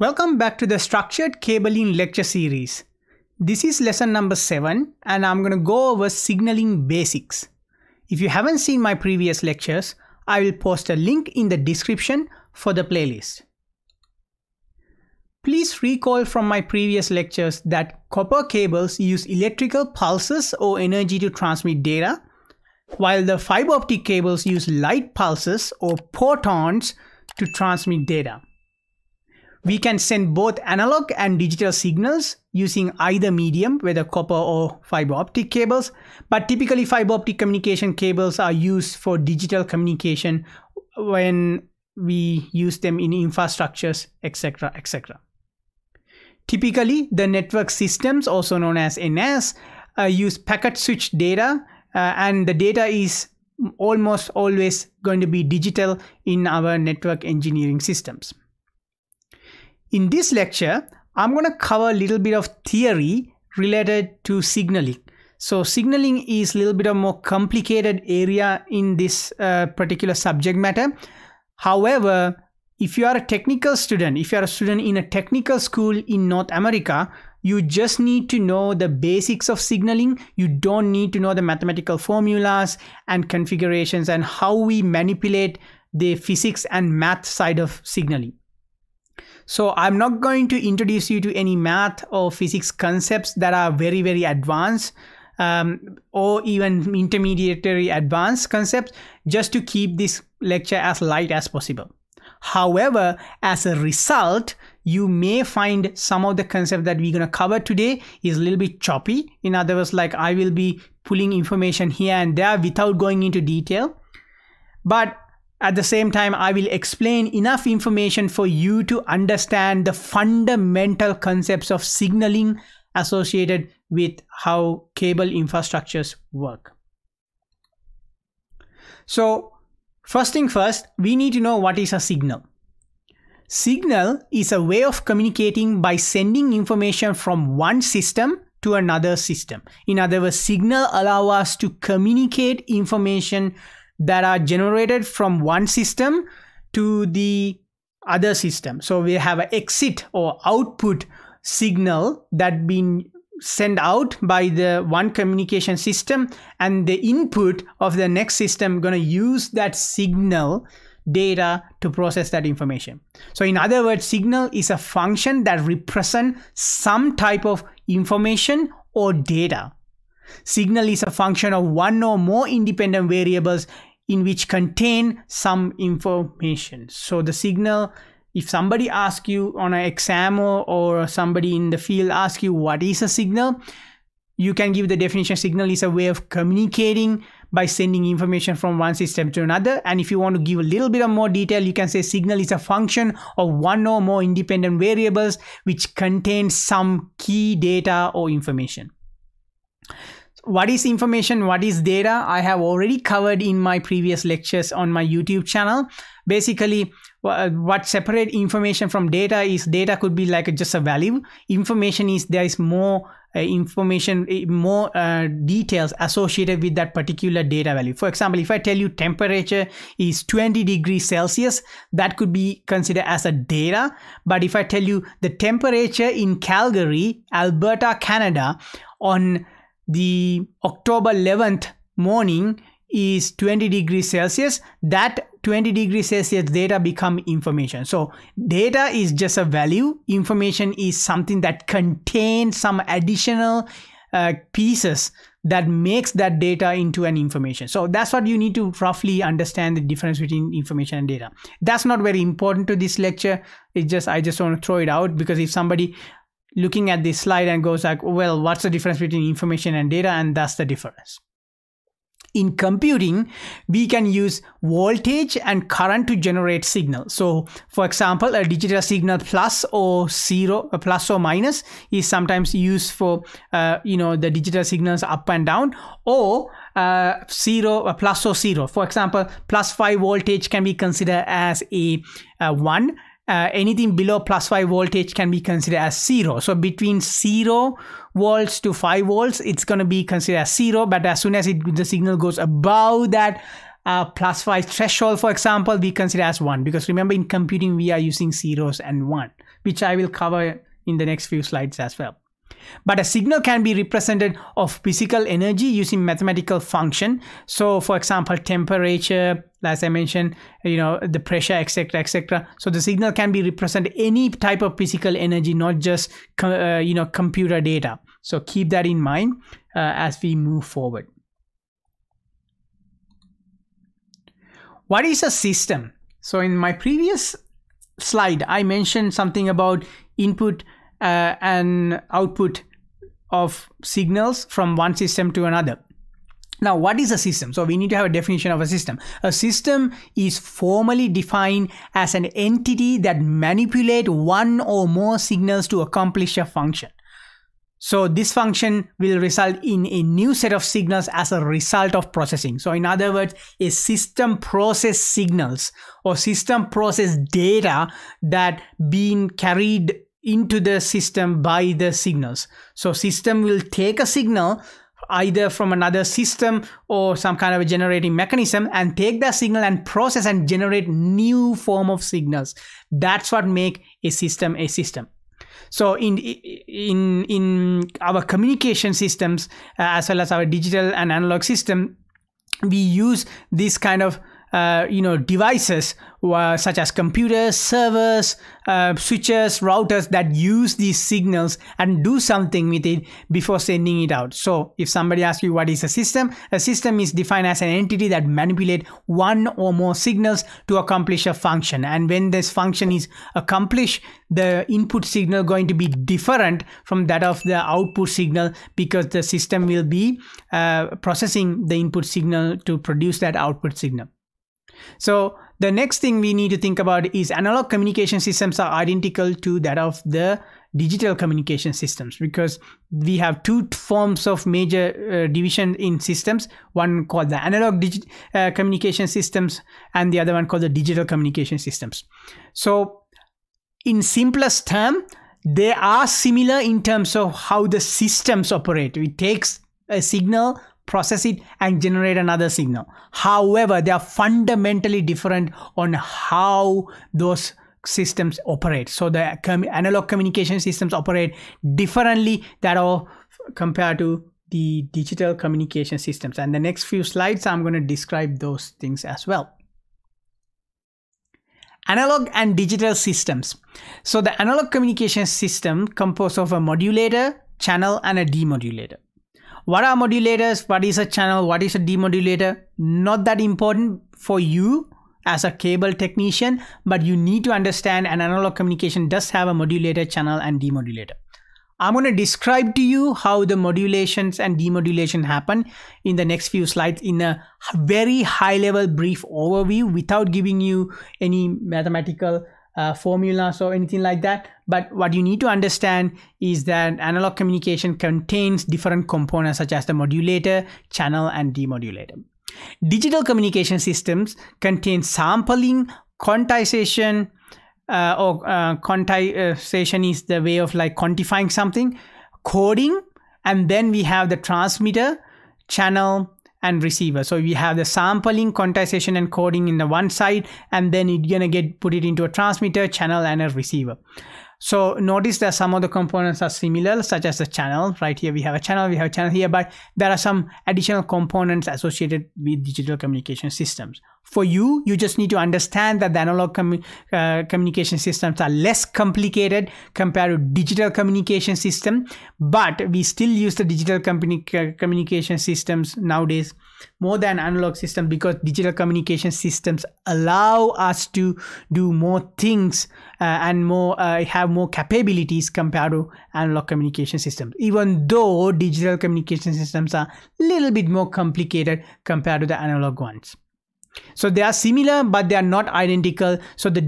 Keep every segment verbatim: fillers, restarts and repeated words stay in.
Welcome back to the Structured Cabling Lecture Series. This is lesson number seven and I'm going to go over signaling basics. If you haven't seen my previous lectures, I will post a link in the description for the playlist. Please recall from my previous lectures that copper cables use electrical pulses or energy to transmit data, while the fiber optic cables use light pulses or photons to transmit data. We can send both analog and digital signals using either medium, whether copper or fiber optic cables, but typically fiber optic communication cables are used for digital communication when we use them in infrastructures, et cetera, et cetera. Typically, the network systems, also known as N S, uh, use packet switch data, uh, and the data is almost always going to be digital in our network engineering systems. In this lecture, I'm going to cover a little bit of theory related to signaling. So signaling is a little bit of more complicated area in this uh, particular subject matter. However, if you are a technical student, if you are a student in a technical school in North America, you just need to know the basics of signaling. You don't need to know the mathematical formulas and configurations and how we manipulate the physics and math side of signaling. So I'm not going to introduce you to any math or physics concepts that are very, very advanced um, or even intermediary advanced concepts, just to keep this lecture as light as possible. However, as a result, you may find some of the concepts that we're going to cover today is a little bit choppy. In other words, like I will be pulling information here and there without going into detail. But at the same time, I will explain enough information for you to understand the fundamental concepts of signaling associated with how cable infrastructures work. So first thing first, we need to know what is a signal. Signal is a way of communicating by sending information from one system to another system. In other words, signal allow us to communicate information that are generated from one system to the other system. So we have an exit or output signal that been sent out by the one communication system, and the input of the next system gonna use that signal data to process that information. So in other words, signal is a function that represents some type of information or data. Signal is a function of one or more independent variables in which contain some information. So the signal, if somebody asks you on an exam or, or somebody in the field asks you what is a signal, you can give the definition. Signal is a way of communicating by sending information from one system to another. And if you want to give a little bit of more detail, you can say signal is a function of one or more independent variables which contain some key data or information. What is information? What is data? I have already covered in my previous lectures on my YouTube channel. Basically, what separates information from data is data could be like just a value. Information is there is more uh, information, more uh, details associated with that particular data value. For example, if I tell you temperature is twenty degrees Celsius, that could be considered as a data. But if I tell you the temperature in Calgary, Alberta, Canada on the October eleventh morning is twenty degrees Celsius, that twenty degrees Celsius data become information. So data is just a value. Information is something that contains some additional uh, pieces that makes that data into an information. So that's what you need to roughly understand the difference between information and data. That's not very important to this lecture. It's just, I just want to throw it out because if somebody looking at this slide and goes like, well, what's the difference between information and data? And that's the difference. In computing, we can use voltage and current to generate signal. So for example, a digital signal plus or zero, a plus or minus is sometimes used for, uh, you know, the digital signals up and down, or uh, zero, a plus or zero. For example, plus five voltage can be considered as a, a one. Uh, anything below plus five voltage can be considered as zero. So between zero volts to five volts, it's going to be considered as zero. But as soon as it, the signal goes above that uh, plus five threshold, for example, we consider as one. Because remember, in computing, we are using zeros and one. which I will cover in the next few slides as well. But a signal can be represented of physical energy using mathematical function. So for example, temperature, as I mentioned, you know, the pressure, et cetera, et cetera. So the signal can be represented any type of physical energy, not just uh, you know, computer data. So keep that in mind uh, as we move forward. What is a system? So in my previous slide, I mentioned something about input Uh, an output of signals from one system to another. Now, what is a system? So we need to have a definition of a system. A system is formally defined as an entity that manipulates one or more signals to accomplish a function. So this function will result in a new set of signals as a result of processing. So in other words, a system process signals or system process data that being carried into the system by the signals. So system will take a signal either from another system or some kind of a generating mechanism and take that signal and process and generate new form of signals. That's what make a system a system. So in in in our communication systems uh, as well as our digital and analog system, we use this kind of Uh, you know, devices uh, such as computers, servers, uh, switches, routers that use these signals and do something with it before sending it out. So if somebody asks you what is a system, a system is defined as an entity that manipulates one or more signals to accomplish a function. And when this function is accomplished, the input signal going to be different from that of the output signal because the system will be uh, processing the input signal to produce that output signal. So the next thing we need to think about is analog communication systems are identical to that of the digital communication systems because we have two forms of major uh, division in systems, one called the analog uh, communication systems and the other one called the digital communication systems. So in simplest term, they are similar in terms of how the systems operate. It takes a signal, process it and generate another signal. However, they are fundamentally different on how those systems operate. So the com analog communication systems operate differently that are compared to the digital communication systems. And the next few slides, I'm going to describe those things as well. Analog and digital systems. So the analog communication system composed of a modulator, channel and a demodulator. What are modulators? What is a channel? What is a demodulator? Not that important for you as a cable technician, but you need to understand an analog communication does have a modulator, channel and demodulator. I'm going to describe to you how the modulations and demodulation happen in the next few slides in a very high level brief overview without giving you any mathematical Uh, formulas or anything like that. But what you need to understand is that analog communication contains different components such as the modulator, channel and demodulator. Digital communication systems contain sampling, quantization uh, or uh, quantization is the way of like quantifying something, coding, and then we have the transmitter, channel and receiver. So we have the sampling, quantization and coding in the one side, and then it's gonna get put it into a transmitter, channel and a receiver. So notice that some of the components are similar, such as the channel. Right here we have a channel, we have a channel here, but there are some additional components associated with digital communication systems. For you, you just need to understand that the analog com uh, communication systems are less complicated compared to digital communication system, but we still use the digital uh, communication systems nowadays more than analog system because digital communication systems allow us to do more things uh, and more uh, have more capabilities compared to analog communication systems, even though digital communication systems are a little bit more complicated compared to the analog ones. So they are similar, but they are not identical. So the,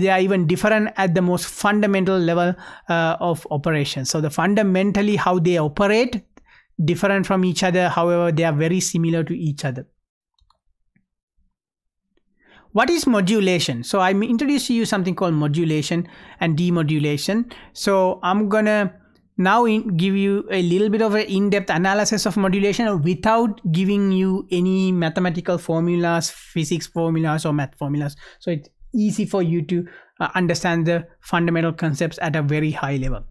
they are even different at the most fundamental level uh, of operation. So the fundamentally how they operate different from each other. However, they are very similar to each other. What is modulation? So I'm introduced to you something called modulation and demodulation. So I'm going to now in, give you a little bit of an in-depth analysis of modulation without giving you any mathematical formulas, physics formulas or math formulas. So it's easy for you to uh, understand the fundamental concepts at a very high level.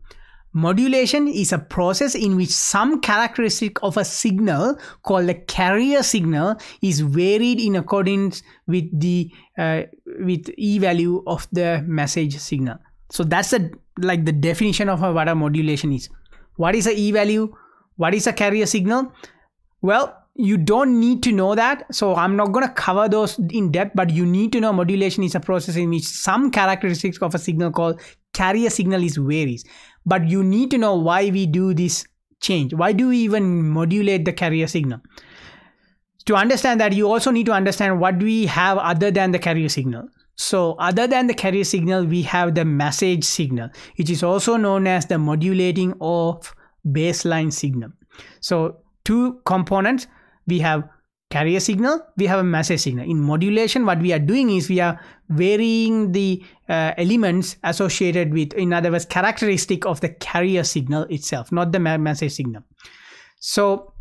Modulation is a process in which some characteristic of a signal called a carrier signal is varied in accordance with the uh, with E value of the message signal. So that's a, like the definition of what a modulation is. What is a E value? What is a carrier signal? Well, you don't need to know that, so I'm not going to cover those in depth, but you need to know modulation is a process in which some characteristics of a signal called carrier signal is varies. But you need to know why we do this change. Why do we even modulate the carrier signal? To understand that, you also need to understand what we have other than the carrier signal. So other than the carrier signal, we have the message signal, which is also known as the modulating of baseline signal. So two components, we have carrier signal, we have a message signal. In modulation, what we are doing is we are varying the uh, elements associated with, in other words, characteristic of the carrier signal itself, not the message signal. So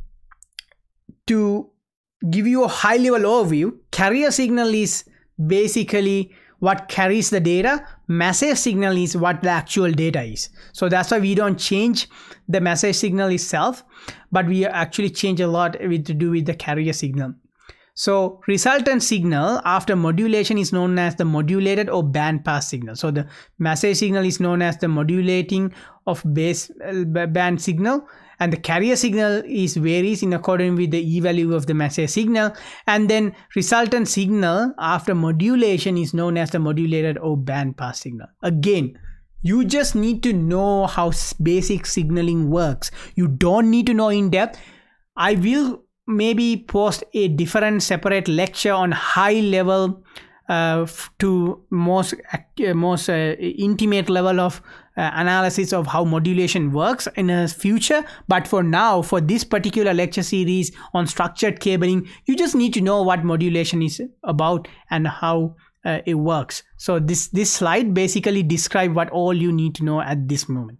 to give you a high level overview, carrier signal is basically what carries the data, message signal is what the actual data is. So that's why we don't change the message signal itself, but we actually change a lot with to do with the carrier signal. So resultant signal after modulation is known as the modulated or bandpass signal. So the message signal is known as the modulating of base band signal, and the carrier signal is varies in accordance with the E value of the message signal. And then resultant signal after modulation is known as the modulated or bandpass signal. Again, you just need to know how basic signaling works. You don't need to know in depth. I will maybe post a different separate lecture on high level uh, to most, uh, most uh, intimate level of Uh, analysis of how modulation works in the future. But for now, for this particular lecture series on structured cabling, you just need to know what modulation is about and how uh, it works. So this this slide basically describes what all you need to know at this moment.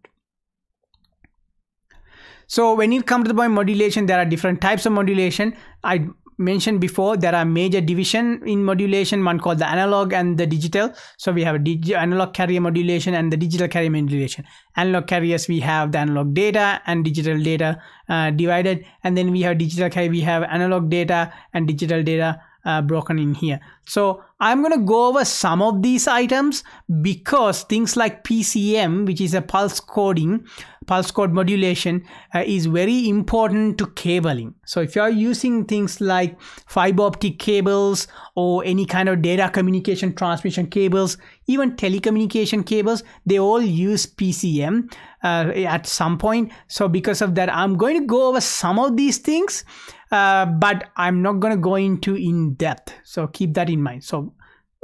So when it comes to the point modulation, there are different types of modulation. I mentioned before, there are major division in modulation, one called the analog and the digital. So we have a analog carrier modulation and the digital carrier modulation. Analog carriers, we have the analog data and digital data uh, divided, and then we have digital carrier, we have analog data and digital data uh, broken in here. So I'm going to go over some of these items because things like P C M, which is a pulse coding, pulse code modulation, uh, is very important to cabling. So if you are using things like fiber optic cables or any kind of data communication transmission cables, even telecommunication cables, they all use P C M uh, at some point. So because of that, I'm going to go over some of these things, uh, but I'm not going to go into in depth. So keep that in mind. So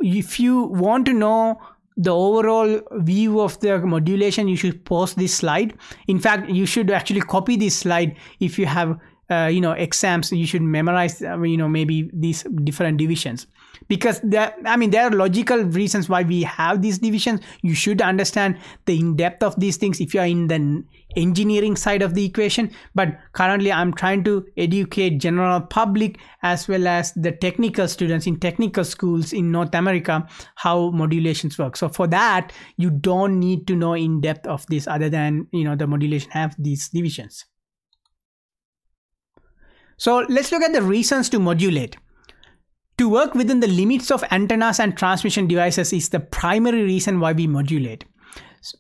if you want to know the overall view of the modulation, you should post this slide. In fact, you should actually copy this slide. If you have uh, you know, exams, you should memorize you know maybe these different divisions, because there, I mean there are logical reasons why we have these divisions. You should understand the in-depth of these things if you are in the engineering side of the equation, but currently I'm trying to educate general public as well as the technical students in technical schools in North America how modulations work. So for that, you don't need to know in depth of this, other than you know the modulation have these divisions. So let's look at the reasons to modulate. To work within the limits of antennas and transmission devices is the primary reason why we modulate,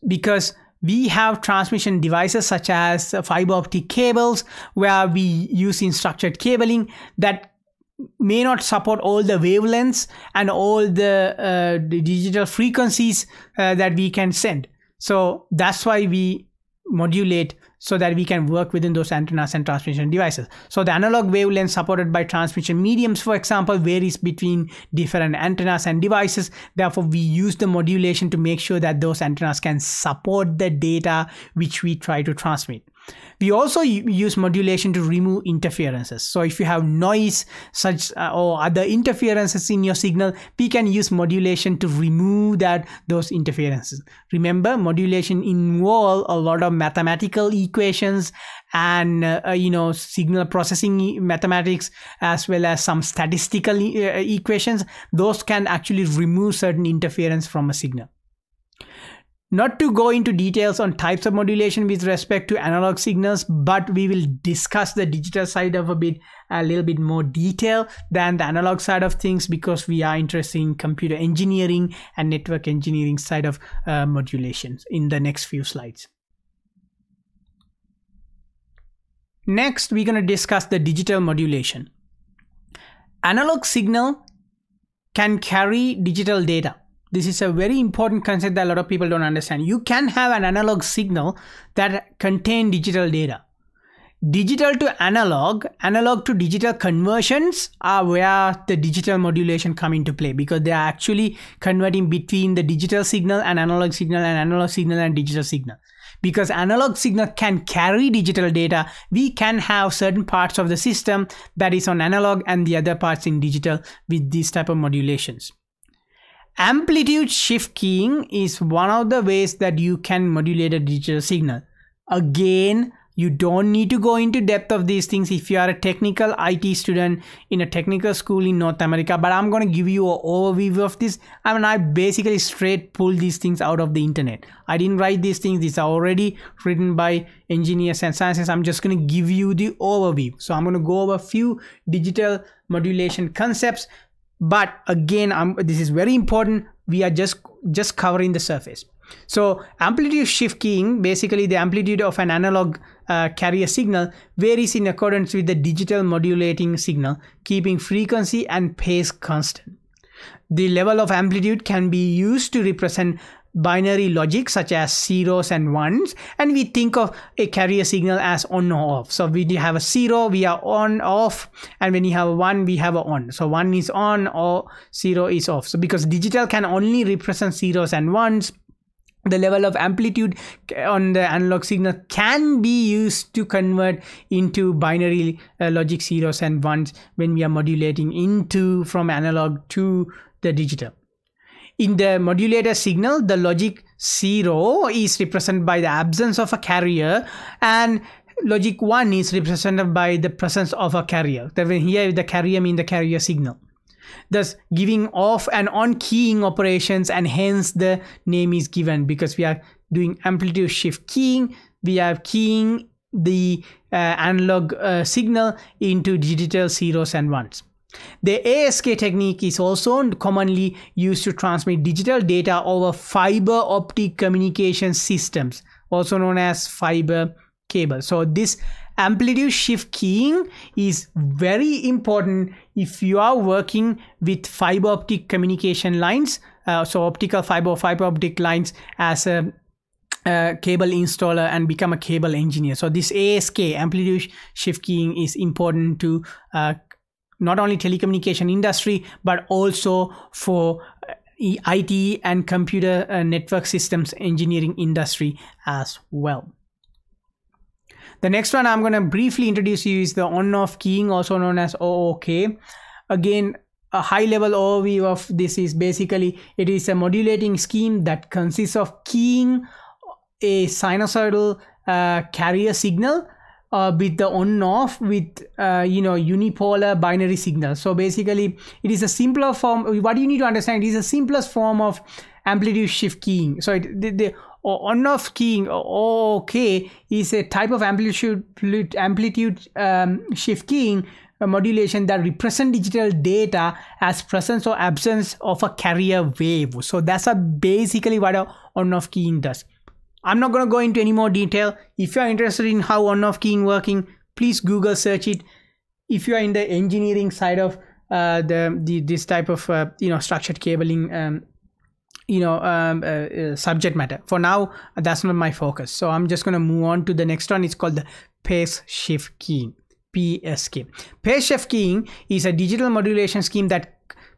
because we have transmission devices such as fiber optic cables, where we use in structured cabling, that may not support all the wavelengths and all the, uh, the digital frequencies uh, that we can send. So that's why we modulate, so that we can work within those antennas and transmission devices. So the analog wavelength supported by transmission mediums, for example, varies between different antennas and devices. Therefore, we use the modulation to make sure that those antennas can support the data which we try to transmit. We also use modulation to remove interferences. So if you have noise such uh, or other interferences in your signal, we can use modulation to remove that those interferences. Remember, modulation involves a lot of mathematical equations and uh, you know signal processing mathematics, as well as some statistical e- equations. Those can actually remove certain interference from a signal. Not to go into details on types of modulation with respect to analog signals, but we will discuss the digital side of a bit a little bit more detail than the analog side of things, because we are interested in computer engineering and network engineering side of uh, modulations in the next few slides. Next, we're going to discuss the digital modulation. Analog signal can carry digital data. This is a very important concept that a lot of people don't understand. You can have an analog signal that contain digital data. Digital to analog, analog to digital conversions are where the digital modulation come into play, because they are actually converting between the digital signal and analog signal and analog signal and digital signal. Because analog signal can carry digital data, we can have certain parts of the system that is on analog and the other parts in digital with these type of modulations. Amplitude shift keying is one of the ways that you can modulate a digital signal. Again, you don't need to go into depth of these things if you are a technical I T student in a technical school in North America, but I'm going to give you an overview of this. I mean, I basically straight pulled these things out of the internet. I didn't write these things. These are already written by engineers and scientists. I'm just going to give you the overview. So I'm going to go over a few digital modulation concepts. But again, I'm, this is very important. We are just, just covering the surface. So amplitude shift keying, basically the amplitude of an analog uh, carrier signal varies in accordance with the digital modulating signal, keeping frequency and pace constant. The level of amplitude can be used to represent binary logic such as zeros and ones, and we think of a carrier signal as on or off. So we have a zero, we are on off, and when you have a one, we have a on. So one is on or zero is off. So because digital can only represent zeros and ones, the level of amplitude on the analog signal can be used to convert into binary uh, logic zeros and ones when we are modulating into from analog to the digital. In the modulator signal, the logic zero is represented by the absence of a carrier and logic one is represented by the presence of a carrier. That means here the carrier means the carrier signal. Thus giving off and on keying operations, and hence the name is given, because we are doing amplitude shift keying. We are keying the uh, analog uh, signal into digital zeros and ones. The A S K technique is also commonly used to transmit digital data over fiber optic communication systems, also known as fiber cable. So this amplitude shift keying is very important if you are working with fiber optic communication lines, uh, so optical fiber fiber optic lines as a Uh, cable installer and become a cable engineer. So this A S K, amplitude shift keying, is important to uh, not only telecommunication industry, but also for I T and computer uh, network systems engineering industry as well. The next one I'm going to briefly introduce you is the on-off keying, also known as O O K. Again, a high-level overview of this is basically it is a modulating scheme that consists of keying a sinusoidal uh, carrier signal uh, with the on-off with uh, you know unipolar binary signal. So basically, it is a simpler form. What you need to understand, it is the simplest form of amplitude shift keying. So it, the, the on-off keying, O O K, is a type of amplitude amplitude um, shift keying a modulation that represent digital data as presence or absence of a carrier wave. So that's a basically what a on-off keying does. I'm not going to go into any more detail. If you are interested in how on-off keying working, please Google search it. If you are in the engineering side of uh, the, the this type of uh, you know structured cabling, um, you know um, uh, uh, subject matter. For now, that's not my focus. So I'm just going to move on to the next one. It's called the pace shift keying, P S K. Pace shift keying is a digital modulation scheme that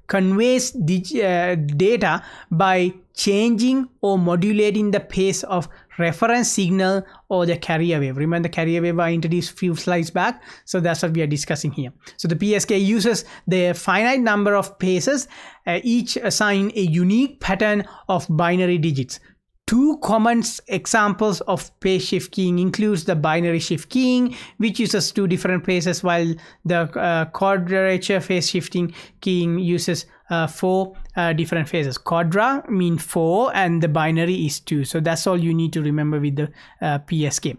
conveys uh, data by changing or modulating the pace of reference signal or the carrier wave. Remember the carrier wave I introduced a few slides back? So that's what we are discussing here. So the P S K uses the finite number of paces, uh, each assign a unique pattern of binary digits. Two common examples of pace shift keying includes the binary shift keying, which uses two different paces, while the uh, quadrature phase shifting keying uses uh, four uh, different phases. Quadra mean four and the binary is two. So that's all you need to remember with the uh, P S K.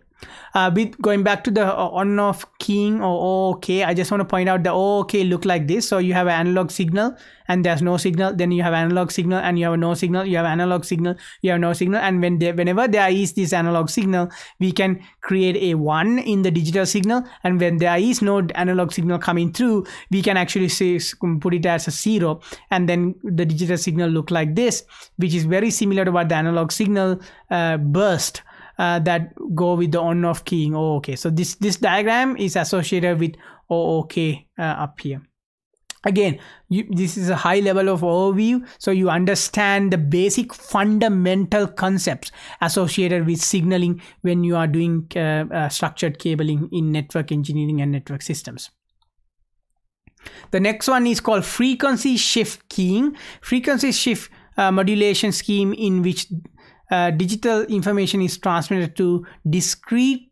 Uh, with going back to the uh, on-off keying or O O K, I just want to point out the O O K look like this. So you have an analog signal and there's no signal. Then you have analog signal and you have no signal. You have analog signal. You have no signal. And when they, whenever there is this analog signal, we can create a one in the digital signal. And when there is no analog signal coming through, we can actually say, put it as a zero. And then the digital signal look like this, which is very similar to what the analog signal uh, burst. Uh, that go with the on-off keying. Oh, okay. So this this diagram is associated with O O K uh, up here. Again, you, this is a high level of overview, so you understand the basic fundamental concepts associated with signaling when you are doing uh, uh, structured cabling in network engineering and network systems. The next one is called frequency shift keying. Frequency shift uh, modulation scheme in which Uh, digital information is transmitted to discrete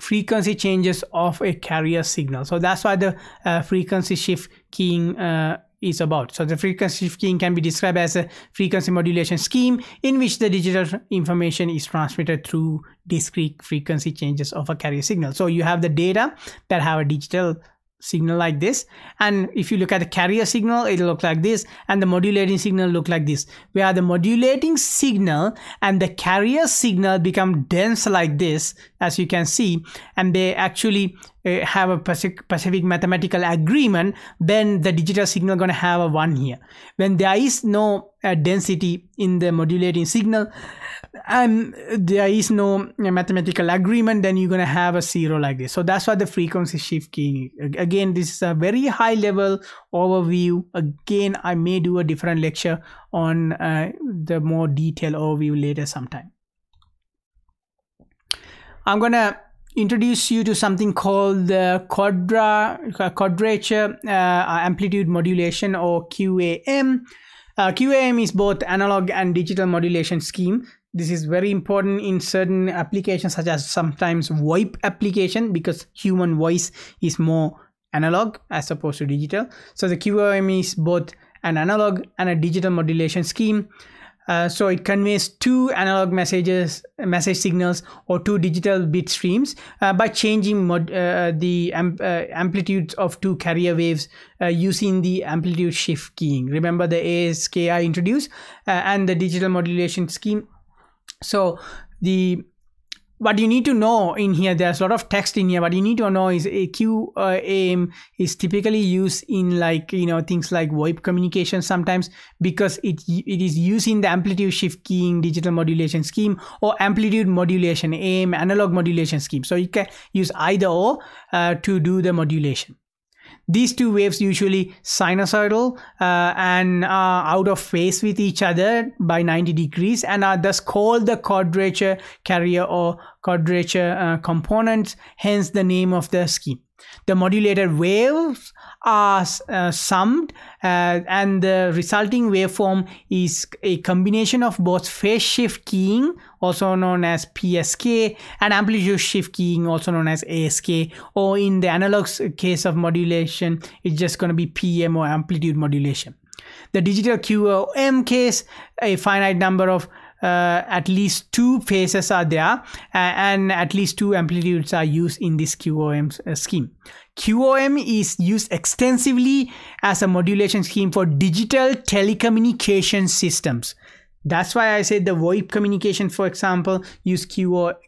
frequency changes of a carrier signal. So that's why the uh, frequency shift keying uh, is about. So the frequency shift keying can be described as a frequency modulation scheme in which the digital information is transmitted through discrete frequency changes of a carrier signal. So you have the data that have a digital signal like this, and if you look at the carrier signal, it will look like this, and the modulating signal look like this, where the modulating signal and the carrier signal become dense like this, as you can see, and they actually uh, have a specific mathematical agreement. Then the digital signal going to have a one here. When there is no uh, density in the modulating signal and there is no mathematical agreement, then you're going to have a zero like this. So that's why the frequency shift keying. Again, this is a very high level overview. Again, I may do a different lecture on uh, the more detailed overview later sometime. I'm going to introduce you to something called the quadra, quadrature uh, amplitude modulation, or Q A M. Uh, Q A M is both analog and digital modulation scheme. This is very important in certain applications, such as sometimes VoIP application, because human voice is more analog as opposed to digital. So the Q A M is both an analog and a digital modulation scheme. Uh, so it conveys two analog messages, message signals, or two digital bit streams uh, by changing mod, uh, the um, uh, amplitudes of two carrier waves uh, using the amplitude shift keying. Remember the A S K I introduced uh, and the digital modulation scheme. So the what you need to know in here, there's a lot of text in here. What you need to know is a Q A M is typically used in, like, you know, things like VoIP communication sometimes, because it it is using the amplitude shift keying digital modulation scheme or amplitude modulation A M analog modulation scheme. So you can use either or uh, to do the modulation. These two waves usually sinusoidal uh, and are out of phase with each other by ninety degrees, and are thus called the quadrature carrier or quadrature uh, components, hence the name of the scheme. The modulated waves are uh, summed uh, and the resulting waveform is a combination of both phase shift keying, also known as P S K, and amplitude shift keying, also known as A S K, or in the analog case of modulation, it's just going to be P M or amplitude modulation. The digital Q A M case, a finite number of Uh, at least two phases are there, and at least two amplitudes are used in this Q A M scheme. Q A M is used extensively as a modulation scheme for digital telecommunication systems. That's why I said the VoIP communication, for example, use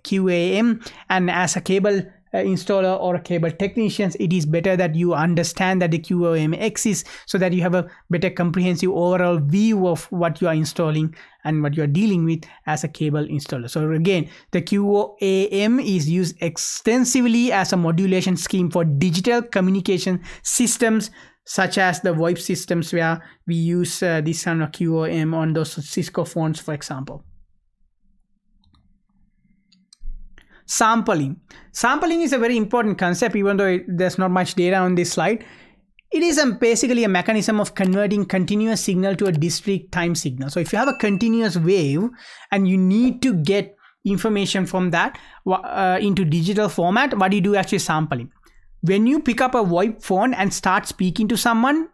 Q A M, and as a cable Uh, installer or cable technicians, it is better that you understand that the Q A M exists, so that you have a better comprehensive overall view of what you are installing and what you are dealing with as a cable installer. So again, the Q A M is used extensively as a modulation scheme for digital communication systems, such as the VoIP systems, where we use uh, this kind of Q A M on those Cisco phones, for example. Sampling. Sampling is a very important concept, even though it, there's not much data on this slide. It is a, basically a mechanism of converting continuous signal to a discrete time signal. So if you have a continuous wave and you need to get information from that uh, into digital format, what do you do? Actually sampling. When you pick up a VoIP phone and start speaking to someone,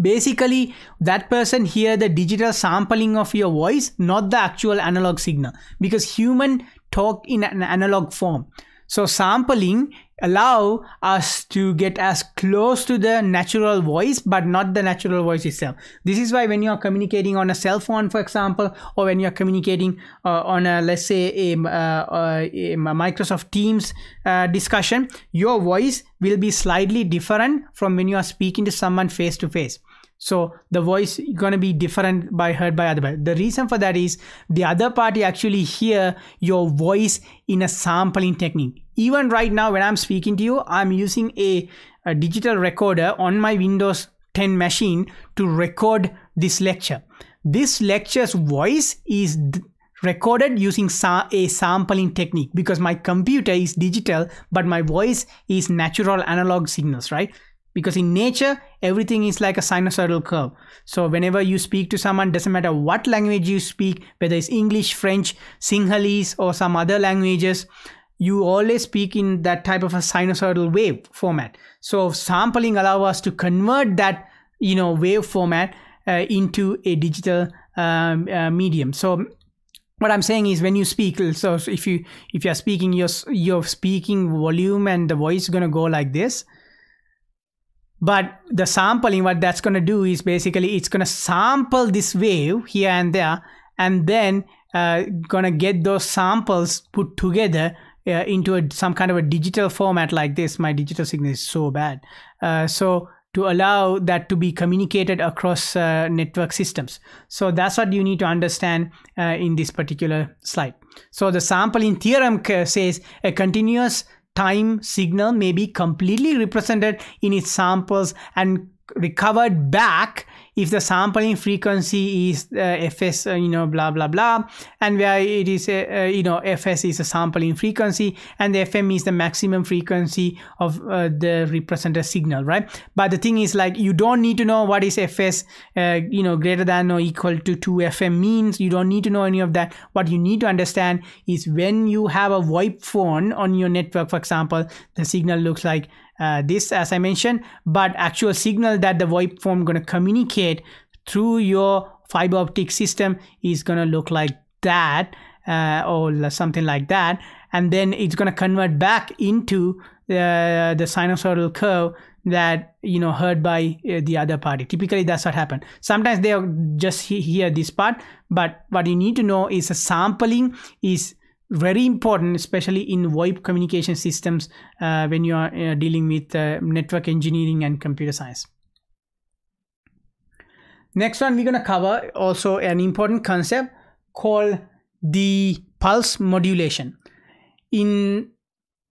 Basically, that person hear the digital sampling of your voice, not the actual analog signal, because human talk in an analog form. So sampling allow us to get as close to the natural voice, but not the natural voice itself. This is why when you are communicating on a cell phone, for example, or when you are communicating uh, on a, let's say, a, uh, a Microsoft Teams uh, discussion, your voice will be slightly different from when you are speaking to someone face to face. So the voice is going to be different by heard by other party. The reason for that is the other party actually hear your voice in a sampling technique. Even right now when I'm speaking to you, I'm using a, a digital recorder on my Windows ten machine to record this lecture. This lecture's voice is recorded using sa a sampling technique because my computer is digital, but my voice is natural analog signals, right? Because in nature, everything is like a sinusoidal curve. So whenever you speak to someone, doesn't matter what language you speak, whether it's English, French, Sinhalese, or some other languages, you always speak in that type of a sinusoidal wave format. So sampling allows us to convert that, you know, wave format uh, into a digital um, uh, medium. So what I'm saying is when you speak, so if you if you're speaking, your your speaking volume and the voice is gonna go like this. But the sampling, what that's going to do is basically it's going to sample this wave here and there, and then uh, going to get those samples put together uh, into a, some kind of a digital format like this. My digital signal is so bad. Uh, so to allow that to be communicated across uh, network systems. So that's what you need to understand uh, in this particular slide. So the sampling theorem says a continuous time signal may be completely represented in its samples and recovered back if the sampling frequency is uh, F S, uh, you know, blah, blah, blah. And where it is, a, uh, you know, F S is a sampling frequency and the F M is the maximum frequency of uh, the represented signal, right? But the thing is, like, you don't need to know what is F S, uh, you know, greater than or equal to two F M means. You don't need to know any of that. What you need to understand is when you have a VoIP phone on your network, for example, the signal looks like Uh, this, as I mentioned, but actual signal that the VoIP phone going to communicate through your fiber optic system is going to look like that uh, or something like that, and then it's going to convert back into the, the sinusoidal curve that, you know, heard by uh, the other party. Typically that's what happened. Sometimes they just he hear this part, but what you need to know is a sampling is very important, especially in VoIP communication systems uh, when you are uh, dealing with uh, network engineering and computer science. Next one, we're going to cover also an important concept called the pulse modulation. In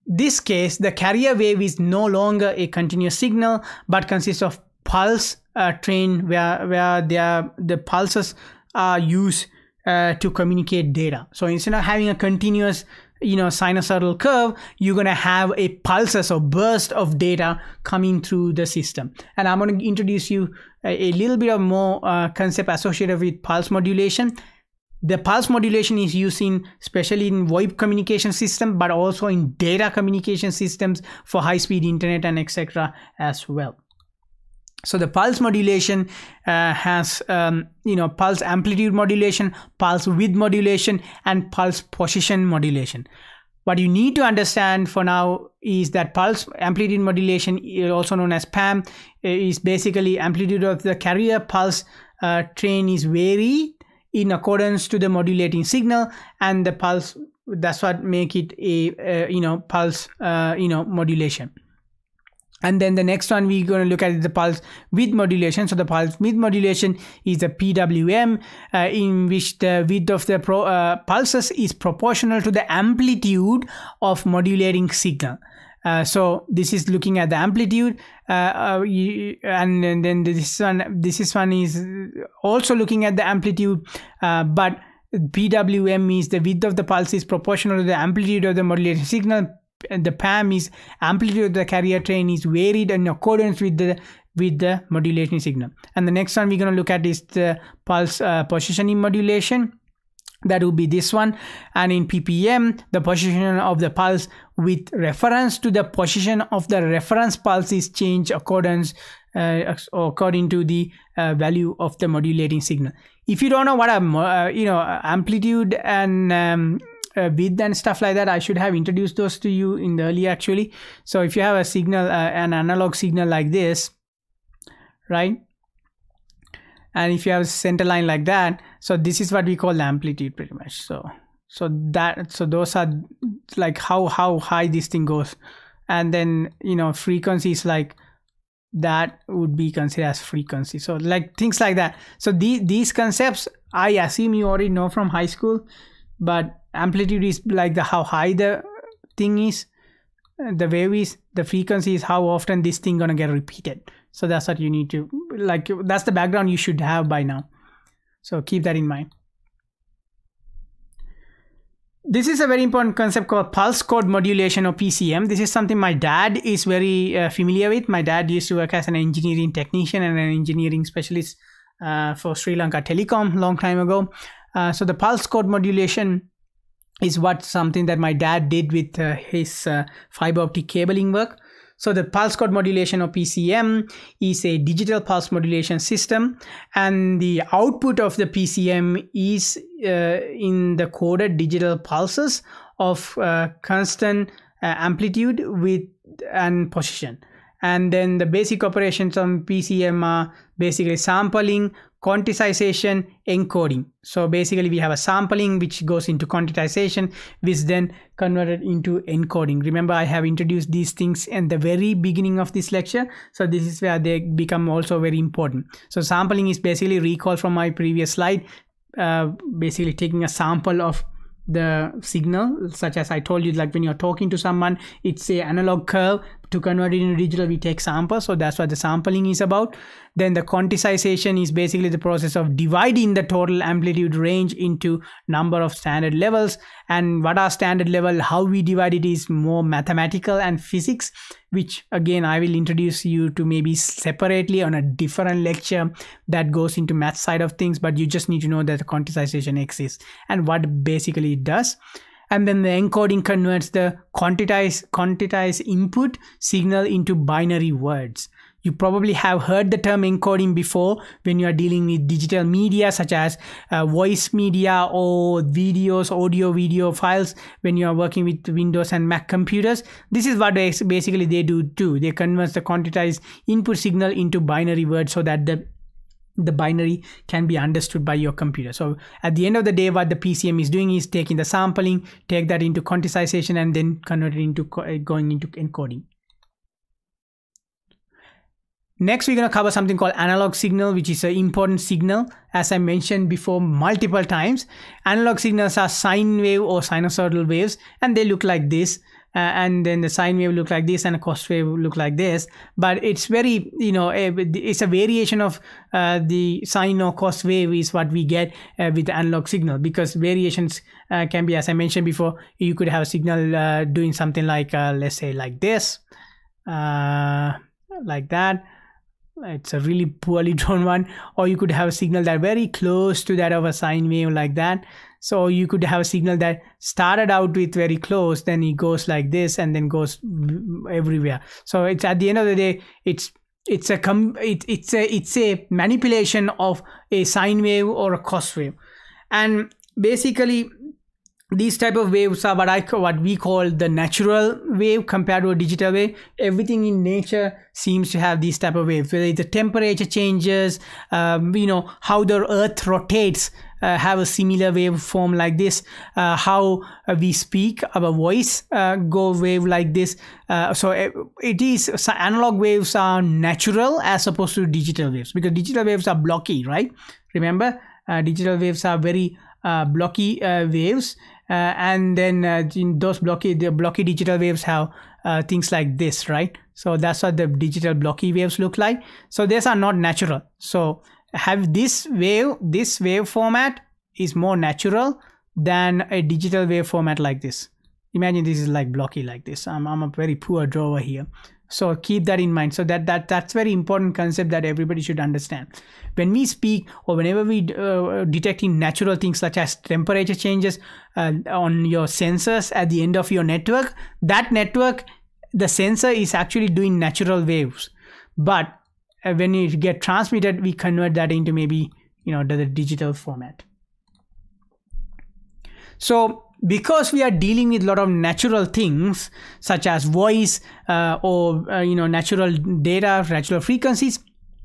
this case, the carrier wave is no longer a continuous signal, but consists of pulse uh, train where, where they are, the pulses are used Uh, to communicate data. So instead of having a continuous, you know, sinusoidal curve, you're going to have a pulses or burst of data coming through the system. And I'm going to introduce you a, a little bit of more uh, concept associated with pulse modulation. The pulse modulation is used in, especially in VoIP communication system, but also in data communication systems for high-speed internet and et cetera as well. So the pulse modulation uh, has, um, you know, pulse amplitude modulation, pulse width modulation, and pulse position modulation. What you need to understand for now is that pulse amplitude modulation, also known as P A M, is basically amplitude of the carrier pulse uh, train is varied in accordance to the modulating signal, and the pulse, that's what make it a, uh, you know, pulse, uh, you know, modulation. And then the next one we're going to look at is the pulse width modulation. So the pulse width modulation is the P W M uh, in which the width of the pro, uh, pulses is proportional to the amplitude of modulating signal. Uh, so this is looking at the amplitude, uh, uh, you, and, and then this one, this one is also looking at the amplitude, uh, but P W M means the width of the pulse is proportional to the amplitude of the modulating signal. The P A M is amplitude of the carrier train is varied in accordance with the with the modulation signal. And the next one we're going to look at is the pulse uh, positioning modulation. That would be this one. And in P P M, the position of the pulse with reference to the position of the reference pulse is changed accordance uh, according to the uh, value of the modulating signal. If you don't know what I'm, uh, you know, amplitude and um, Uh, width and stuff like that, I should have introduced those to you in the early actually. So if you have a signal, uh, an analog signal like this, right? And if you have a center line like that, so this is what we call the amplitude pretty much. So so that so those are like how how high this thing goes, and then you know frequencies like that would be considered as frequency. So like things like that. So the, these concepts I assume you already know from high school, but amplitude is like the how high the thing is, the wave is, the frequency is how often this thing gonna get repeated. So that's what you need to, like that's the background you should have by now. So keep that in mind. This is a very important concept called pulse code modulation or P C M. This is something my dad is very uh, familiar with. My dad used to work as an engineering technician and an engineering specialist uh, for Sri Lanka Telecom long time ago. Uh, so the pulse code modulation is what something that my dad did with uh, his uh, fiber optic cabling work. So the pulse code modulation or P C M is a digital pulse modulation system, and the output of the P C M is uh, in the coded digital pulses of uh, constant uh, amplitude, width and position. And then the basic operations on P C M are basically sampling, quantization, encoding. So basically we have a sampling which goes into quantization, which then converted into encoding. Remember, I have introduced these things in the very beginning of this lecture. So this is where they become also very important. So sampling is basically recall from my previous slide, uh, basically taking a sample of the signal, such as I told you, like when you're talking to someone, it's a analog curve. To convert it into digital, we take samples. So that's what the sampling is about. Then the quantization is basically the process of dividing the total amplitude range into number of standard levels. And what are standard level, how we divide it is more mathematical and physics, which again I will introduce you to maybe separately on a different lecture that goes into math side of things, but you just need to know that the quantization exists and what basically it does. And then the encoding converts the quantitized, quantitized input signal into binary words. You probably have heard the term encoding before when you are dealing with digital media such as uh, voice media or videos, audio video files. When you are working with Windows and Mac computers, this is what basically they do too. They convert the quantitized input signal into binary words so that the the binary can be understood by your computer. So at the end of the day, what the P C M is doing is taking the sampling, take that into quantization, and then convert it into going into encoding. Next, we're going to cover something called analog signal, which is an important signal. As I mentioned before multiple times, analog signals are sine wave or sinusoidal waves, and they look like this. Uh, and then the sine wave look like this and a cos wave look like this, but it's very, you know, a, it's a variation of uh, the sine or cos wave is what we get uh, with the analog signal, because variations uh, can be, as I mentioned before, you could have a signal uh, doing something like, uh, let's say like this, uh, like that. It's a really poorly drawn one. Or you could have a signal that very close to that of a sine wave like that. So you could have a signal that started out with very close, then it goes like this and then goes everywhere. So it's at the end of the day, it's it's a com it, it's a it's a manipulation of a sine wave or a cos wave. And basically these type of waves are what I what we call the natural wave compared to a digital wave. Everything in nature seems to have these type of waves, whether the temperature changes, um, you know, how the earth rotates, uh, have a similar waveform like this, uh, how uh, we speak, our voice uh, go wave like this. Uh, so it, it is, so analog waves are natural as opposed to digital waves, because digital waves are blocky, right? Remember, uh, digital waves are very uh, blocky uh, waves. Uh, and then uh, in those blocky, the blocky digital waves have uh, things like this, right? So that's what the digital blocky waves look like. So these are not natural. So have this wave, this wave format is more natural than a digital wave format like this. Imagine this is like blocky like this. I'm, I'm a very poor drawer here. So keep that in mind. So that that that's very important concept that everybody should understand. When we speak or whenever we uh, detecting natural things such as temperature changes uh, on your sensors at the end of your network, that network, the sensor is actually doing natural waves. But when it get transmitted, we convert that into maybe, you know, the, the digital format. So because we are dealing with a lot of natural things such as voice uh, or, uh, you know, natural data, natural frequencies,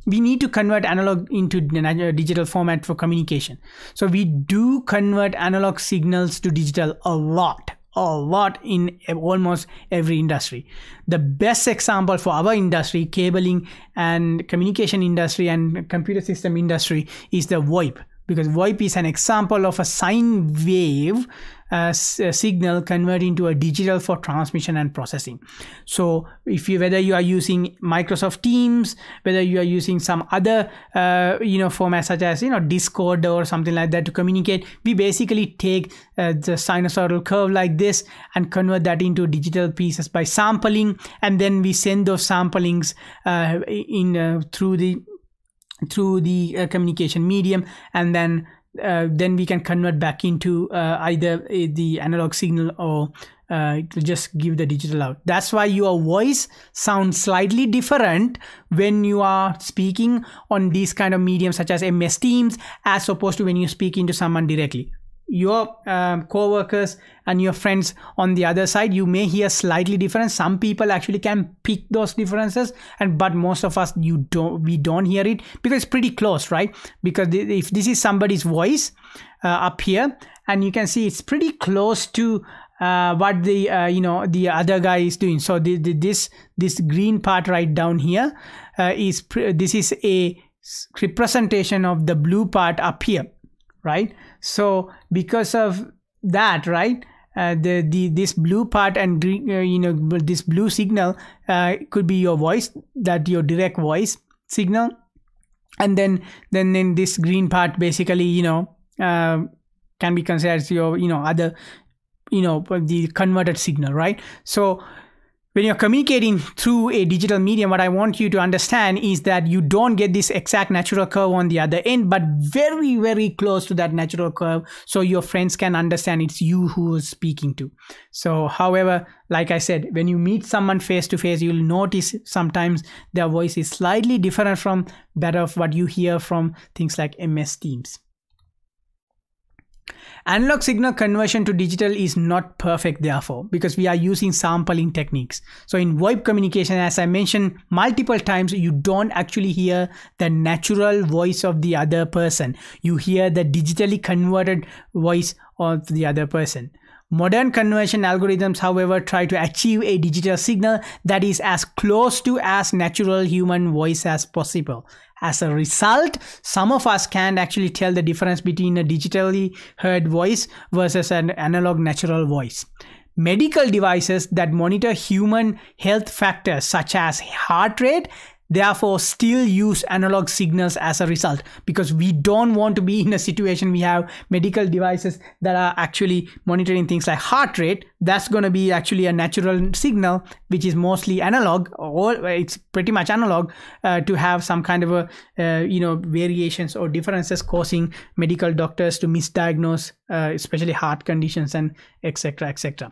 we need to convert analog into digital format for communication. So we do convert analog signals to digital a lot, a lot in almost every industry. The best example for our industry, cabling and communication industry and computer system industry, is the VoIP, because VoIP is an example of a sine wave uh, signal converted into a digital for transmission and processing. So if you, whether you are using Microsoft Teams, whether you are using some other, uh, you know, format such as, you know, Discord or something like that to communicate, we basically take uh, the sinusoidal curve like this and convert that into digital pieces by sampling. And then we send those samplings uh, in uh, through the, through the uh, communication medium, and then uh, then we can convert back into uh, either uh, the analog signal or uh, to just give the digital out. That's why your voice sounds slightly different when you are speaking on these kind of mediums such as M S Teams as opposed to when you speak into someone directly. Your um, co-workers and your friends on the other side, you may hear slightly different. Some people actually can pick those differences, and but most of us, you don't, we don't hear it because it's pretty close, right? Because th if this is somebody's voice uh, up here, and you can see it's pretty close to uh, what the uh, you know, the other guy is doing. So the, the, this this green part right down here uh, is pr this is a representation of the blue part up here, right? So because of that, right, uh, the the this blue part and green, uh, you know, this blue signal uh, could be your voice, that your direct voice signal, and then then then this green part basically, you know, uh, can be considered as your, you know, other, you know, the converted signal, right? So when you're communicating through a digital medium, what I want you to understand is that you don't get this exact natural curve on the other end, but very, very close to that natural curve, so your friends can understand it's you who is speaking to. So, however, like I said, when you meet someone face to face, you'll notice sometimes their voice is slightly different from that of what you hear from things like M S Teams. Analog signal conversion to digital is not perfect, therefore, because we are using sampling techniques. So in VoIP communication, as I mentioned multiple times, you don't actually hear the natural voice of the other person. You hear the digitally converted voice of the other person. Modern conversion algorithms, however, try to achieve a digital signal that is as close to as natural human voice as possible. As a result, some of us can't actually tell the difference between a digitally heard voice versus an analog natural voice. Medical devices that monitor human health factors such as heart rate, therefore, still use analog signals as a result, because we don't want to be in a situation we have medical devices that are actually monitoring things like heart rate. That's going to be actually a natural signal, which is mostly analog, or it's pretty much analog, uh, to have some kind of a, uh, you know, variations or differences causing medical doctors to misdiagnose, uh, especially heart conditions and et cetera, et cetera.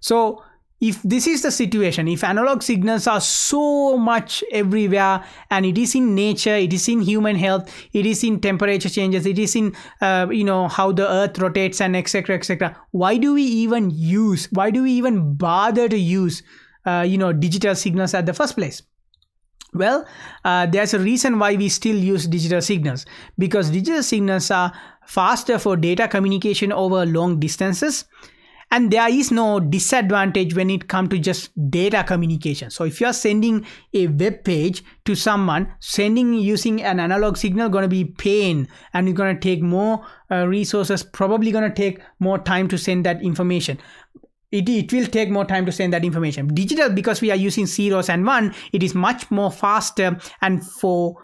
So, if this is the situation, if analog signals are so much everywhere, and it is in nature, it is in human health, it is in temperature changes, it is in, uh, you know, how the earth rotates and et cetera, et cetera, why do we even use, why do we even bother to use, uh, you know, digital signals at the first place? Well, uh, there's a reason why we still use digital signals, because digital signals are faster for data communication over long distances. And there is no disadvantage when it comes to just data communication. So if you're sending a web page to someone, sending using an analog signal going to be pain, and it's going to take more uh, resources, probably going to take more time to send that information. It, it will take more time to send that information. Digital, because we are using zeros and one, it is much more faster, and for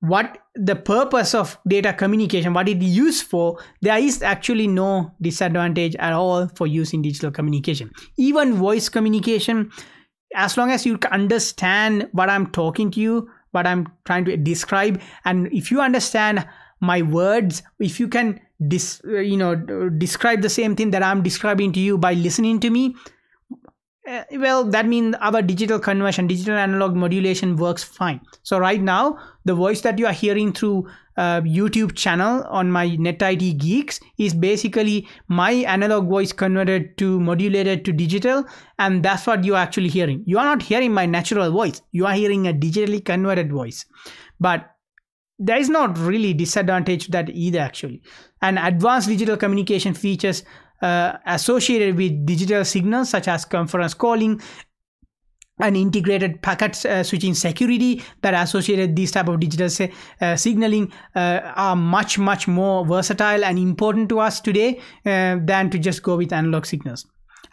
what the purpose of data communication, what it is used for, there is actually no disadvantage at all for use in digital communication. Even voice communication, as long as you understand what I'm talking to you, what I'm trying to describe, and if you understand my words, if you can dis, you know, describe the same thing that I'm describing to you by listening to me, Uh, well, that means our digital conversion, digital analog modulation works fine. So right now, the voice that you are hearing through uh, YouTube channel on my NetIT Geeks is basically my analog voice converted to modulated to digital, and that's what you are actually hearing. You are not hearing my natural voice. You are hearing a digitally converted voice. But there is not really disadvantage to that either, actually. And advanced digital communication features Uh, associated with digital signals such as conference calling and integrated packet uh, switching security that associated these type of digital say, uh, signaling uh, are much much more versatile and important to us today uh, than to just go with analog signals.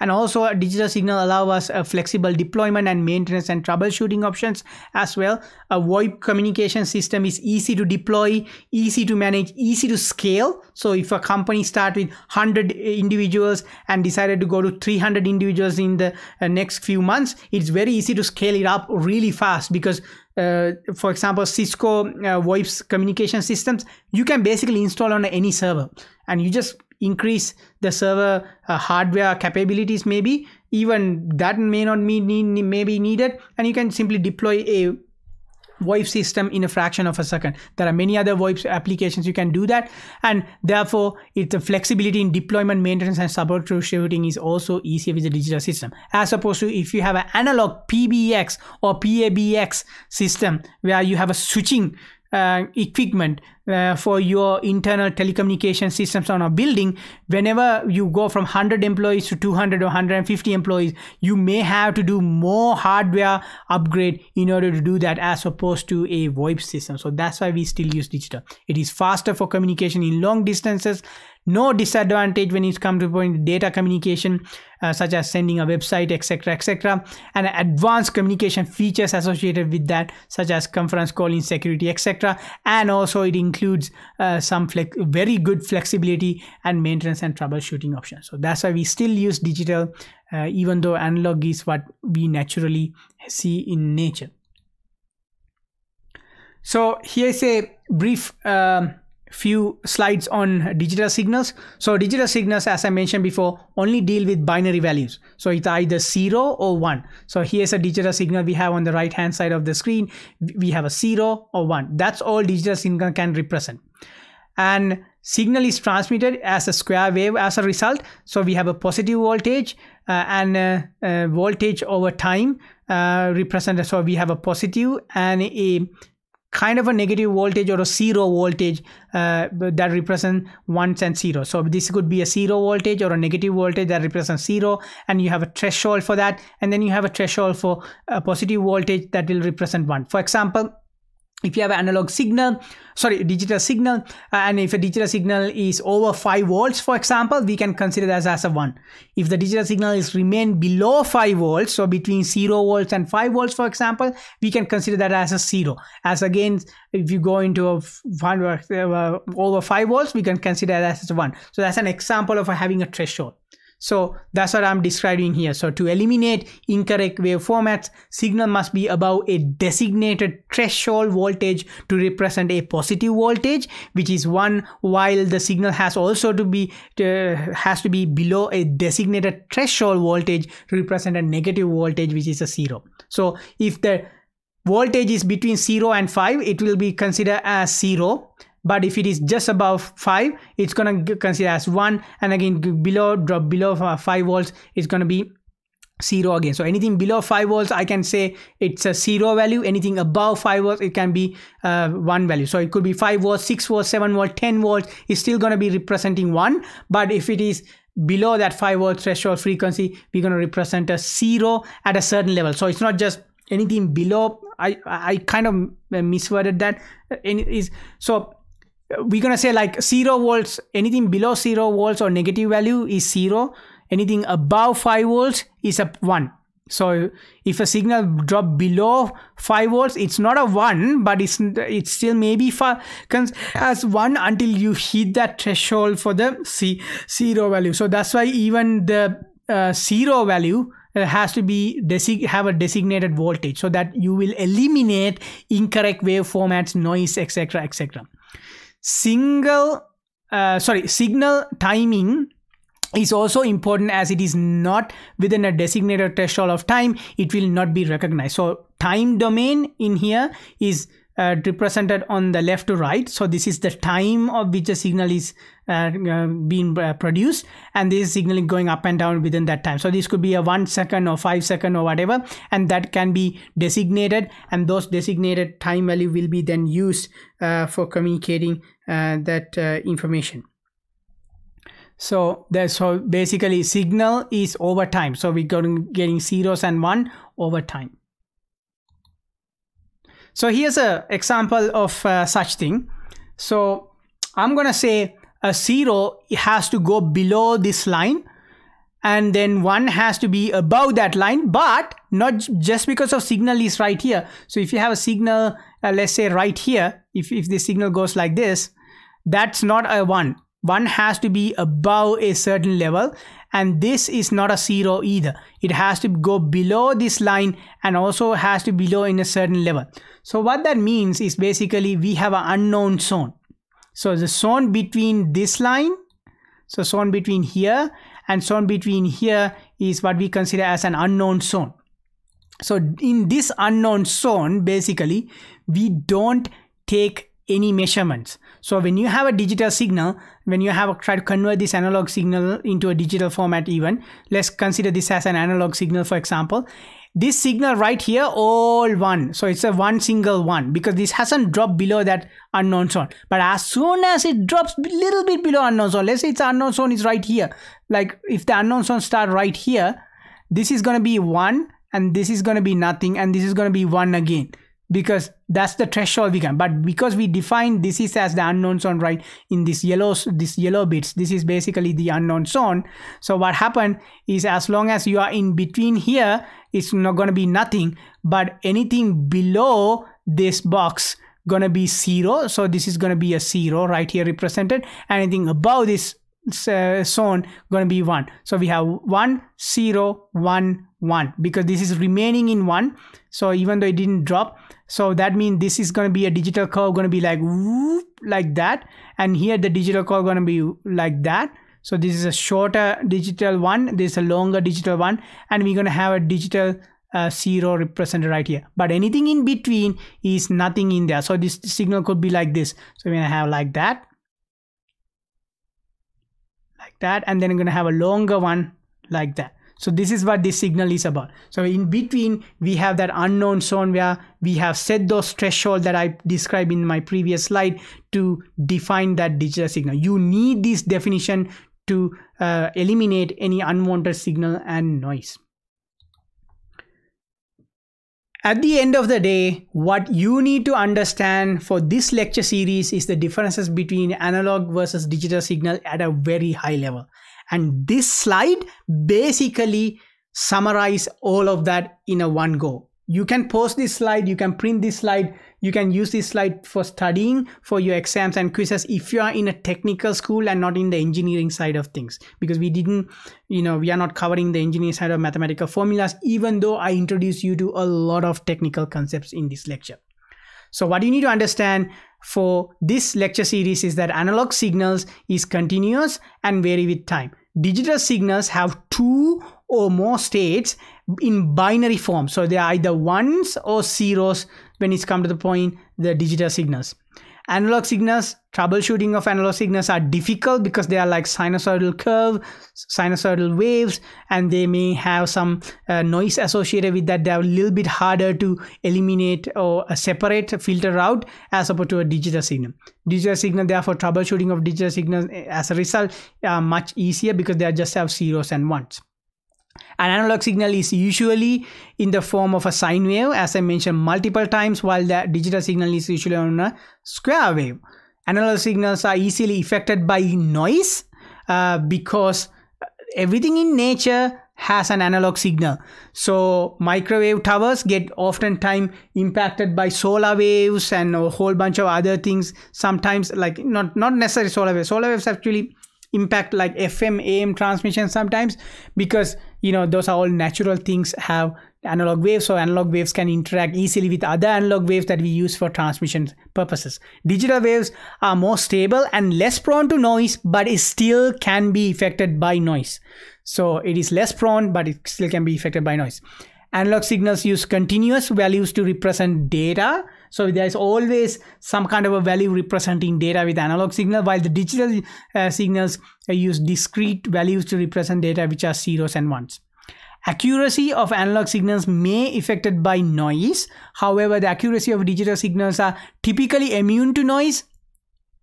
And also a digital signal allow us a flexible deployment and maintenance and troubleshooting options as well. A VoIP communication system is easy to deploy, easy to manage, easy to scale. So if a company started with one hundred individuals and decided to go to three hundred individuals in the next few months, it's very easy to scale it up really fast because Uh, for example, Cisco uh, VoIP's communication systems, you can basically install on any server, and you just increase the server uh, hardware capabilities. Maybe even that may not be need, may be needed, and you can simply deploy a VoIP system in a fraction of a second. There are many other VoIP applications you can do that, and therefore it's the flexibility in deployment, maintenance and support through shooting is also easier with the digital system, as opposed to if you have an analog P B X or P A B X system where you have a switching Uh, equipment uh, for your internal telecommunication systems on a building. Whenever you go from one hundred employees to two hundred or one hundred fifty employees, you may have to do more hardware upgrade in order to do that, as opposed to a VoIP system. So that's why we still use digital. It is faster for communication in long distances. No disadvantage when it comes to point data communication, uh, such as sending a website, et cetera, et cetera, and advanced communication features associated with that, such as conference calling, security, et cetera. And also, it includes uh, some flex very good flexibility and maintenance and troubleshooting options. So that's why we still use digital, uh, even though analog is what we naturally see in nature. So here's a brief. Um, few slides on digital signals. So digital signals, as I mentioned before, only deal with binary values. So it's either zero or one. So here's a digital signal we have on the right hand side of the screen. We have a zero or one. That's all digital signal can represent. And signal is transmitted as a square wave as a result. So we have a positive voltage uh, and uh, uh, voltage over time uh, represented. So we have a positive and a kind of a negative voltage or a zero voltage uh, that represent ones and zeros. So this could be a zero voltage or a negative voltage that represents zero, and you have a threshold for that, and then you have a threshold for a positive voltage that will represent one. For example, if you have an analog signal, sorry, digital signal, and if a digital signal is over five volts, for example, we can consider that as a one. If the digital signal is remain below five volts, so between zero volts and five volts, for example, we can consider that as a zero. As again, if you go into a uh, over five volts, we can consider that as a one. So that's an example of having a threshold. So that's what I'm describing here. So to eliminate incorrect wave formats, signal must be above a designated threshold voltage to represent a positive voltage, which is one, while the signal has also to be uh, has to be below a designated threshold voltage to represent a negative voltage, which is a zero. So if the voltage is between zero and five, it will be considered as zero. But if it is just above five, it's going to consider as one. And again, below drop below five volts, it's going to be zero again. So anything below five volts, I can say it's a zero value. Anything above five volts, it can be uh, one value. So it could be five volts, six volts, seven volts, ten volts. It's still going to be representing one. But if it is below that five volt threshold frequency, we're going to represent a zero at a certain level. So it's not just anything below. I, I kind of misworded that. It is, so we're going to say like zero volts, anything below zero volts or negative value is zero. Anything above five volts is a one. So if a signal drop below five volts, it's not a one, but it's, it's still maybe far, as one until you hit that threshold for the C, zero value. So that's why even the uh, zero value has to be have a designated voltage, so that you will eliminate incorrect wave formats, noise, et cetera, et cetera. Single, uh, sorry, signal timing is also important, as it is not within a designated threshold of time, it will not be recognized. So time domain in here is uh, represented on the left to right. So this is the time of which a signal is uh, uh, being uh, produced, and this signal is going up and down within that time. So this could be a one second or five second or whatever, and that can be designated, and those designated time value will be then used uh, for communicating uh, that uh, information. So that's how basically signal is over time. So we're going getting zeros and one over time. So here's a example of uh, such thing. So I'm going to say a zero has to go below this line, and then one has to be above that line, but not just because of signal is right here. So if you have a signal, uh, let's say right here, if, if the signal goes like this, that's not a one. One has to be above a certain level, and this is not a zero either. It has to go below this line and also has to be below in a certain level. So what that means is basically we have an unknown zone. So the zone between this line, so zone between here and zone between here is what we consider as an unknown zone. So in this unknown zone, basically, we don't take any measurements. So when you have a digital signal, when you have a, try to convert this analog signal into a digital format, even let's consider this as an analog signal, for example, this signal right here, all one. So it's a one single one, because this hasn't dropped below that unknown zone. But as soon as it drops a little bit below unknown zone, let's say it's unknown zone is right here. Like if the unknown zone starts right here, this is going to be one, and this is going to be nothing, and this is going to be one again, because that's the threshold we can. But because we define this is as the unknown zone, right, in this yellow, this yellow bits, this is basically the unknown zone. So what happened is, as long as you are in between here, it's not going to be nothing, but anything below this box going to be zero. So this is going to be a zero right here represented. Anything above this uh, zone going to be one. So we have one, zero, one, one, because this is remaining in one. So even though it didn't drop, so that means this is going to be a digital curve, going to be like whoop, like that, and here the digital curve going to be like that. So this is a shorter digital one, this is a longer digital one, and we're going to have a digital uh, zero represented right here. But anything in between is nothing in there. So this signal could be like this. So we're going to have like that, like that, and then we're going to have a longer one like that. So this is what this signal is about. So in between, we have that unknown zone where we have set those thresholds that I described in my previous slide to define that digital signal. You need this definition to uh, eliminate any unwanted signal and noise. At the end of the day, what you need to understand for this lecture series is the differences between analog versus digital signal at a very high level. And this slide basically summarizes all of that in a one go. You can post this slide, you can print this slide, you can use this slide for studying for your exams and quizzes if you are in a technical school and not in the engineering side of things, because we didn't, you know, we are not covering the engineering side of mathematical formulas, even though I introduced you to a lot of technical concepts in this lecture. So what you need to understand for this lecture series is that analog signals is continuous and vary with time. Digital signals have two or more states in binary form. So they are either ones or zeros when it's come to the point, the digital signals. Analog signals, troubleshooting of analog signals are difficult because they are like sinusoidal curve, sinusoidal waves, and they may have some uh, noise associated with that. They are a little bit harder to eliminate or uh, separate, filter out as opposed to a digital signal. Digital signal, therefore, troubleshooting of digital signals as a result are much easier because they just have zeros and ones. An analog signal is usually in the form of a sine wave, as I mentioned multiple times, while the digital signal is usually on a square wave. Analog signals are easily affected by noise uh, because everything in nature has an analog signal. So microwave towers get oftentimes impacted by solar waves and a whole bunch of other things. Sometimes, like not, not necessarily solar waves. Solar waves actually impact like F M, A M transmission sometimes, because you know, those are all natural things have analog waves, so analog waves can interact easily with other analog waves that we use for transmission purposes. Digital waves are more stable and less prone to noise, but it still can be affected by noise. So it is less prone, but it still can be affected by noise. Analog signals use continuous values to represent data. So there's always some kind of a value representing data with analog signal, while the digital uh, signals use discrete values to represent data, which are zeros and ones. Accuracy of analog signals may be affected by noise. However, the accuracy of digital signals are typically immune to noise,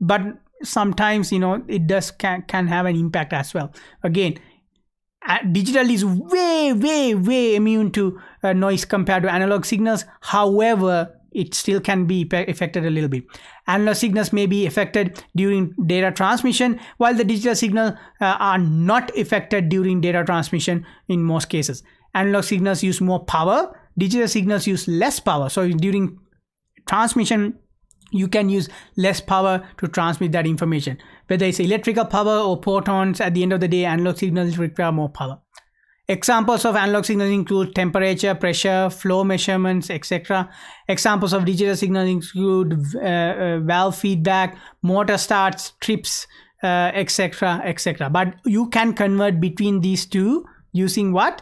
but sometimes, you know, it does can, can have an impact as well. Again, Uh, digital is way, way, way immune to uh, noise compared to analog signals. However, it still can be affected a little bit. Analog signals may be affected during data transmission, while the digital signals uh, are not affected during data transmission in most cases. Analog signals use more power. Digital signals use less power. So during transmission, you can use less power to transmit that information. Whether it's electrical power or photons, at the end of the day, analog signals require more power. Examples of analog signals include temperature, pressure, flow measurements, et cetera. Examples of digital signals include uh, uh, valve feedback, motor starts, trips, uh, et cetera, et cetera. But you can convert between these two using what?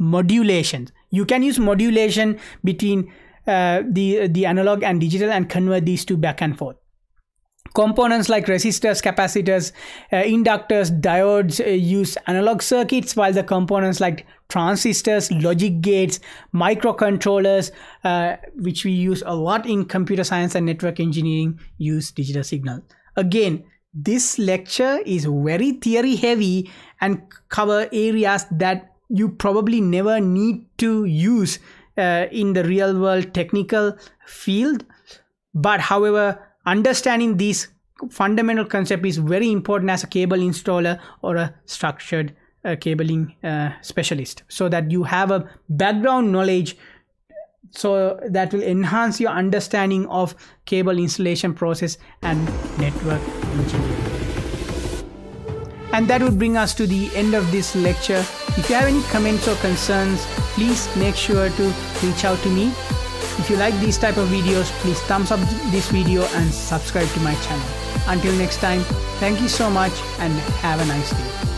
Modulation. You can use modulation between Uh, the the analog and digital and convert these two back and forth. Components like resistors, capacitors, uh, inductors, diodes uh, use analog circuits, while the components like transistors, logic gates, microcontrollers, uh, which we use a lot in computer science and network engineering, use digital signal. Again, this lecture is very theory heavy and cover areas that you probably never need to use Uh, in the real world technical field. But however, understanding these fundamental concepts is very important as a cable installer or a structured uh, cabling uh, specialist, so that you have a background knowledge, so that will enhance your understanding of cable installation process and network engineering. And that would bring us to the end of this lecture. If you have any comments or concerns, please make sure to reach out to me. If you like these type of videos, please thumbs up this video and subscribe to my channel. Until next time, thank you so much and have a nice day.